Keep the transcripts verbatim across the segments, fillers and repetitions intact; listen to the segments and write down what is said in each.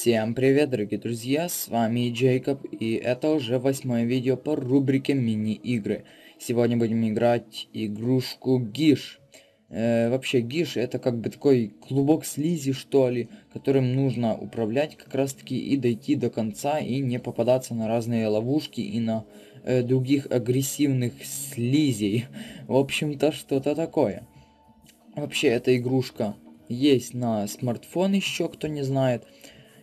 Всем привет, дорогие друзья, с вами Джейкоб, и это уже восьмое видео по рубрике мини-игры. Сегодня будем играть игрушку Гиш. Э, вообще Гиш это как бы такой клубок слизи, что ли, которым нужно управлять как раз таки и дойти до конца, и не попадаться на разные ловушки и на э, других агрессивных слизей. В общем-то, что-то такое. Вообще эта игрушка есть на смартфон еще, кто не знает.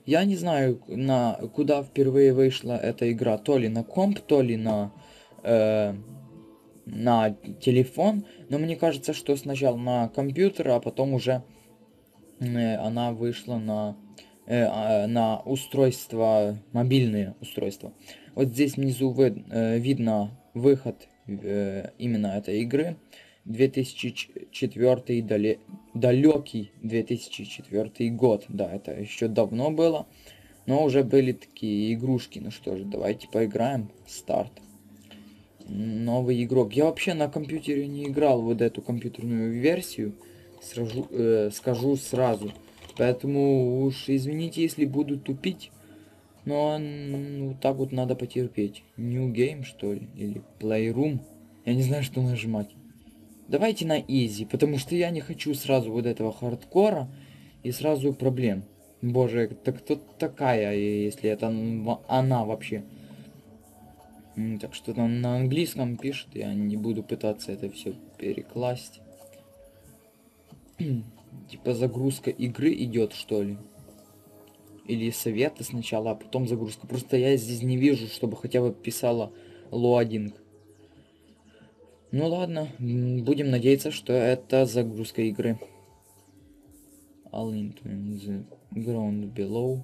Я не знаю, на куда впервые вышла эта игра, то ли на комп, то ли на, э, на телефон, но мне кажется, что сначала на компьютер, а потом уже э, она вышла на, э, на устройства, мобильные устройства. Вот здесь внизу вы, э, видно выход э, именно этой игры, две тысячи четвёртый, далее... далекий две тысячи четвёртый год. Да, это еще давно было, но уже были такие игрушки. Ну что же, давайте поиграем. Старт. Новый игрок. Я вообще на компьютере не играл вот эту компьютерную версию, сразу, э, скажу сразу. Поэтому уж извините, если буду тупить, но ну, так вот надо потерпеть. New Game, что ли? Или Playroom? Я не знаю, что нажимать. Давайте на изи, потому что я не хочу сразу вот этого хардкора и сразу проблем. Боже, так кто такая, если это она вообще? Так что там на английском пишет, я не буду пытаться это все перекласть. Типа загрузка игры идет, что ли? Или советы сначала, а потом загрузка. Просто я здесь не вижу, чтобы хотя бы писала лоадинг. Ну ладно, будем надеяться, что это загрузка игры. All into the ground below.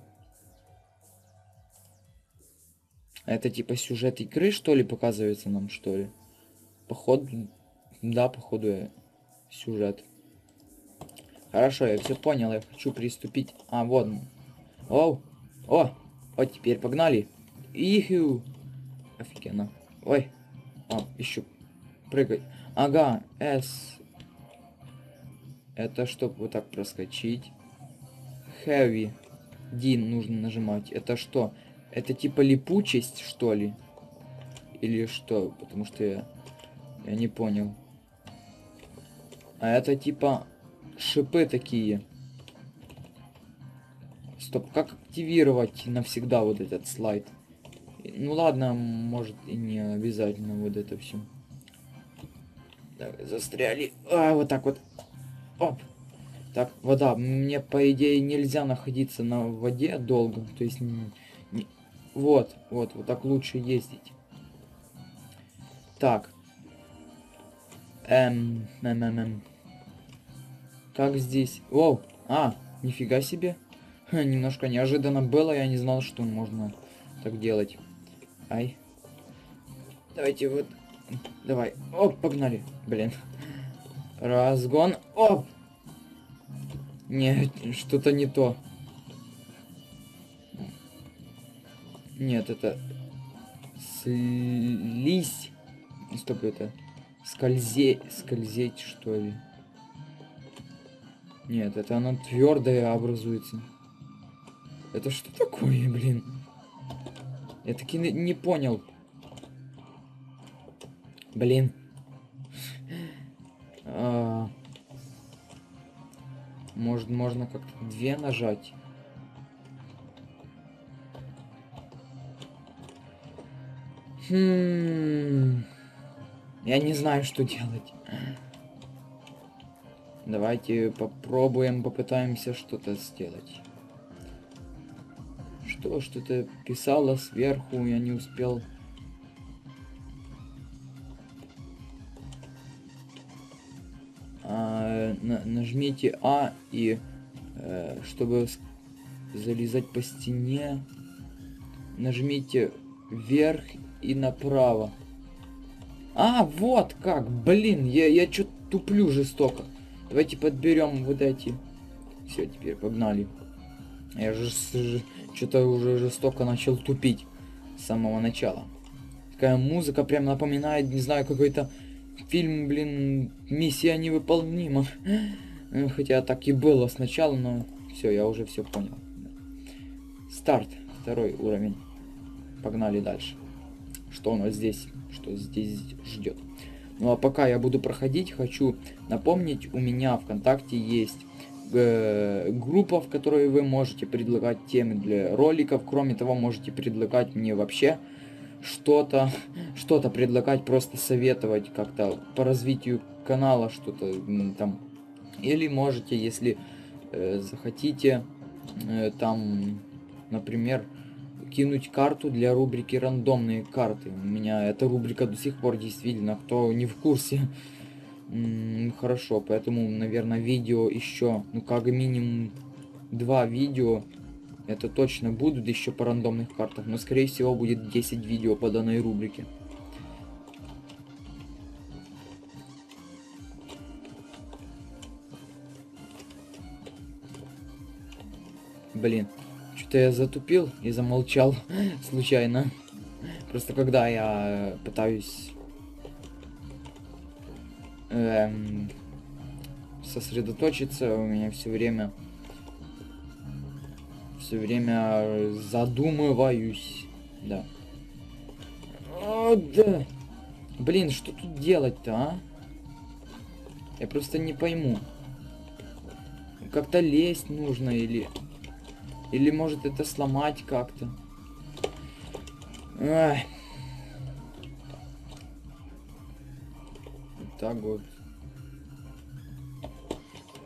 Это типа сюжет игры, что ли, показывается нам, что ли? Походу, да, походу сюжет. Хорошо, я все понял, я хочу приступить. А, вот. Оу, о, о, теперь погнали. Ихю, офигенно. Ой, а, еще. Прыгать. Ага, S. Это чтобы вот так проскочить. Heavy. D нужно нажимать. Это что? Это типа липучесть, что ли? Или что? Потому что я, я не понял. А это типа шипы такие. Стоп, как активировать навсегда вот этот слайд? Ну ладно, может и не обязательно вот это все. Застряли. А, вот так вот. Оп. Так, вода. Мне, по идее, нельзя находиться на воде долго. То есть, не, не... вот, вот, вот так лучше ездить. Так. Эм, эм, эм, эм. Как здесь? Воу. А, нифига себе. Ха, немножко неожиданно было. Я не знал, что можно так делать. Ай. Давайте вот... Давай. Оп, погнали. Блин. Разгон. Оп! Нет, что-то не то. Нет, это... Слизь. Стоп, это... Скользеть. Скользеть, что ли? Нет, это она твердая образуется. Это что такое, блин? Я таки не понял. Блин. А, может, можно как-то две нажать. Хм. Я не знаю, что делать. Давайте попробуем, попытаемся что-то сделать. Что, что-то писало сверху, я не успел... Нажмите А, и э, чтобы залезать по стене, нажмите вверх и направо. А, вот как, блин, я, я что-то туплю жестоко. Давайте подберем вот эти. Все, теперь погнали. Я же что-то уже жестоко начал тупить с самого начала. Такая музыка прям напоминает, не знаю, какой-то... Фильм, блин, миссия невыполнима. Хотя так и было сначала, но все, я уже все понял. Старт, второй уровень. Погнали дальше. Что у нас здесь? Что здесь ждет? Ну а пока я буду проходить, хочу напомнить, у меня ВКонтакте есть э, группа, в которой вы можете предлагать темы для роликов. Кроме того, можете предлагать мне вообще что-то, что-то предлагать, просто советовать как-то по развитию канала что-то там. Или можете, если э, захотите, э, там, например, кинуть карту для рубрики «Рандомные карты». У меня эта рубрика до сих пор действительно, кто не в курсе. Хорошо, поэтому, наверное, видео еще, ну, как минимум два видео, это точно будут еще по рандомных картах, но, скорее всего, будет десять видео по данной рубрике. Блин. Я затупил и замолчал случайно. Просто когда я пытаюсь эм, сосредоточиться, у меня все время все время задумываюсь. Да. О, да. Блин, что тут делать-то, а? Я просто не пойму. Как-то лезть нужно или... Или может это сломать как-то. Вот так вот.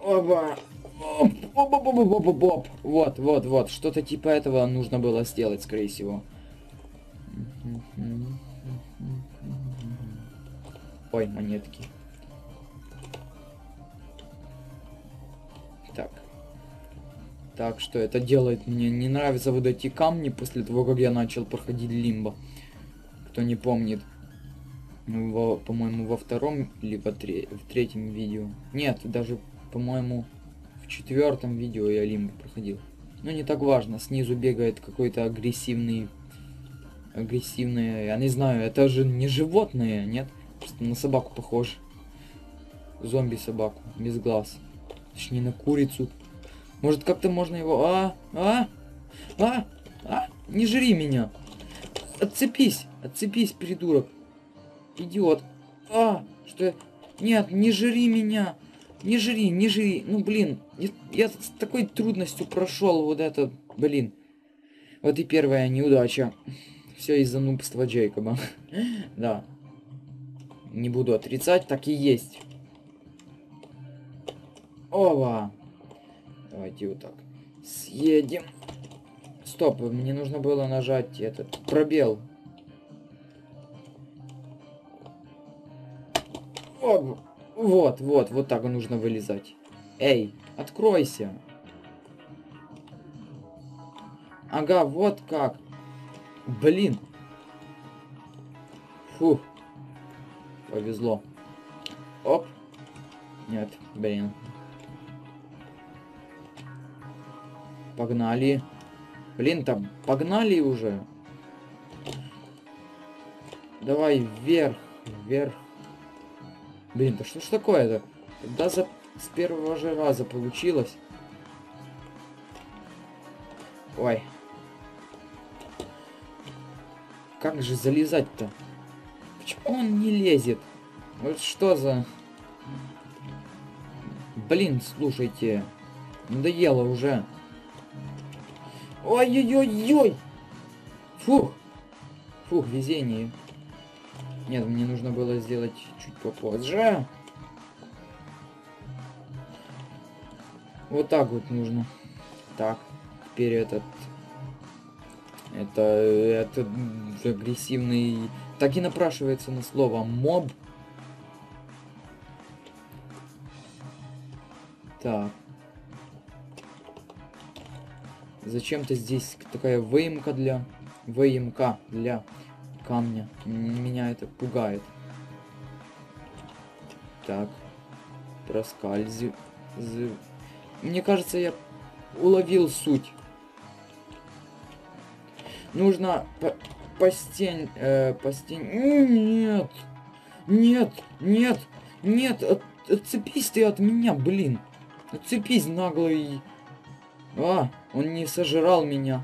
Оба. Оп-оп-оп-оп-оп-оп. Вот, вот, вот. Что-то типа этого нужно было сделать, скорее всего. Ой, монетки. Так. Так что это делает мне. Не нравятся вот эти камни после того, как я начал проходить лимбо. Кто не помнит. Ну, по-моему, во втором или во тре в третьем видео. Нет, даже, по-моему, в четвертом видео я лимбо проходил. Ну, не так важно. Снизу бегает какой-то агрессивный... Агрессивный... Я не знаю, это же не животные, нет? Просто на собаку похож. Зомби-собаку. Без глаз. Точнее, на курицу. Может, как-то можно его... А, а, а, а, не жри меня. Отцепись, отцепись, придурок. Идиот. А, что я... Нет, не жри меня. Не жри, не жри. Ну, блин, я, я с такой трудностью прошел вот это, блин. Вот и первая неудача. Все из-за нубства Джейкоба. Да. Не буду отрицать, так и есть. Ова. Давайте вот так. Съедем. Стоп, мне нужно было нажать этот пробел. О, вот, вот, вот так нужно вылезать. Эй, откройся. Ага, вот как. Блин. Фух. Повезло. Оп. Нет, блин. Погнали. Блин, там погнали уже. Давай вверх, вверх. Блин, да что ж такое-то? Да за... с первого же раза получилось. Ой. Как же залезать-то? Почему он не лезет? Вот что за... Блин, слушайте. Надоело уже. Ой-ой-ой-ой! Фух! Фух, везение. Нет, мне нужно было сделать чуть попозже. Вот так вот нужно. Так, теперь этот... Это... Этот агрессивный... Так и напрашивается на слово моб. Так. Зачем-то здесь такая выемка для... Выемка для камня. Меня это пугает. Так. Проскальзи... Мне кажется, я уловил суть. Нужно по, по стен... Э, по стен... Нет! Нет! Нет! Нет! От, отцепись ты от меня, блин! Отцепись, наглый... А, он не сожрал меня.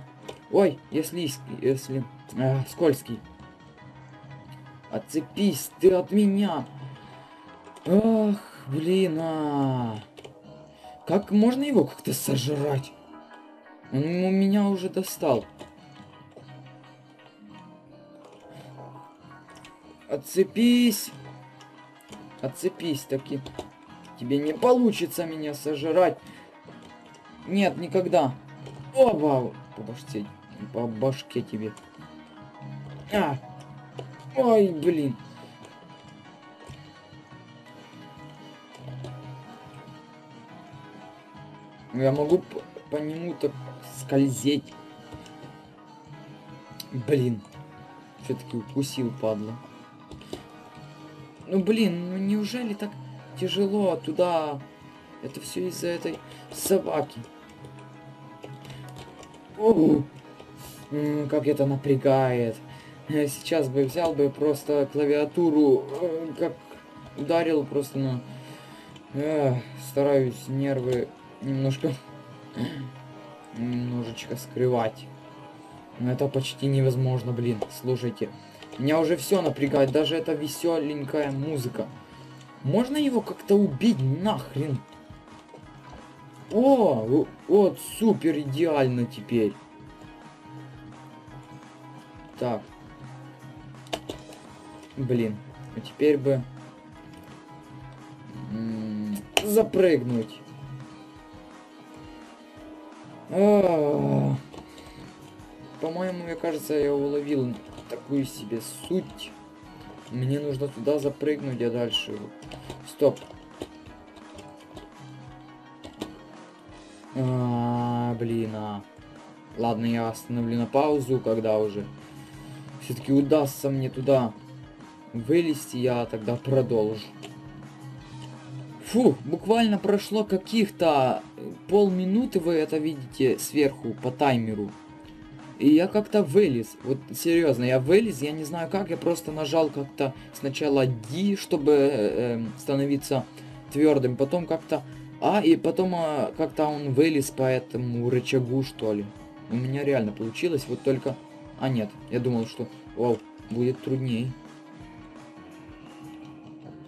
Ой, я слизкий, если... Э, скользкий. Отцепись ты от меня. Ах, блин. А... Как можно его как-то сожрать? Он меня уже достал. Отцепись. Отцепись таки. Тебе не получится меня сожрать. Нет, никогда. Оба! По башке, по башке тебе. А! Ой, блин. Я могу по, по нему так скользеть. Блин. Все-таки укусил, падла. Ну, блин, ну неужели так тяжело туда? Это все из-за этой собаки. О, как это напрягает. Сейчас бы взял бы просто клавиатуру, как ударил просто на... Эх, стараюсь нервы немножко... Немножечко скрывать. Но это почти невозможно, блин. Слушайте, меня уже все напрягает. Даже эта веселенькая музыка. Можно его как-то убить нахрен? О, вот супер идеально теперь. Так. Блин, а теперь бы м-м, запрыгнуть. А-а-а. По-моему, мне кажется, я уловил такую себе суть. Мне нужно туда запрыгнуть, а дальше... Стоп. А, блин, а. Ладно, я остановлю на паузу, когда уже все-таки удастся мне туда вылезти, я тогда продолжу. Фу, буквально прошло каких-то полминуты, вы это видите сверху по таймеру. И я как-то вылез. Вот серьезно, я вылез, я не знаю как, я просто нажал как-то сначала D, чтобы э, становиться твердым, потом как-то... А, и потом а, как-то он вылез по этому рычагу, что ли. У меня реально получилось, вот только... А, нет, я думал, что... Вау, будет трудней.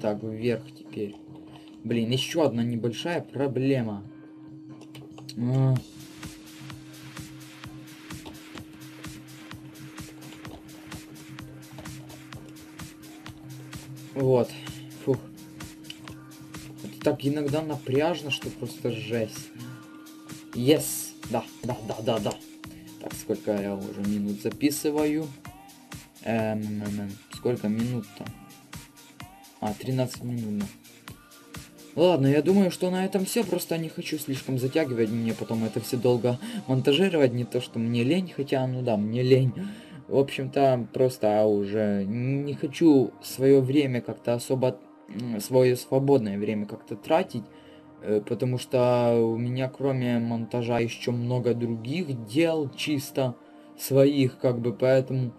Так, вверх теперь. Блин, еще одна небольшая проблема. А... Вот. Фух. Так иногда напряжно, что просто жесть. Yes! Да, да, да, да, да. Так, сколько я уже минут записываю? Эм, эм, сколько минут-то? А, тринадцать минут. Ладно, я думаю, что на этом все. Просто не хочу слишком затягивать. Мне потом это все долго монтажировать. Не то, что мне лень, хотя, ну да, мне лень. В общем-то, просто уже не хочу свое время как-то особо... свое свободное время как-то тратить, потому что у меня кроме монтажа еще много других дел, чисто своих, как бы, поэтому,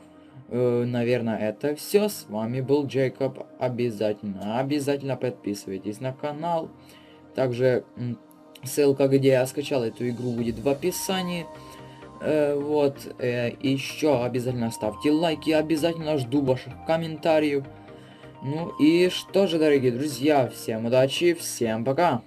наверное, это все. С вами был Джейкоб. Обязательно, обязательно подписывайтесь на канал. Также ссылка, где я скачал эту игру, будет в описании. Вот, еще обязательно ставьте лайки, обязательно жду ваших комментариев. Ну и что же, дорогие друзья, всем удачи, всем пока!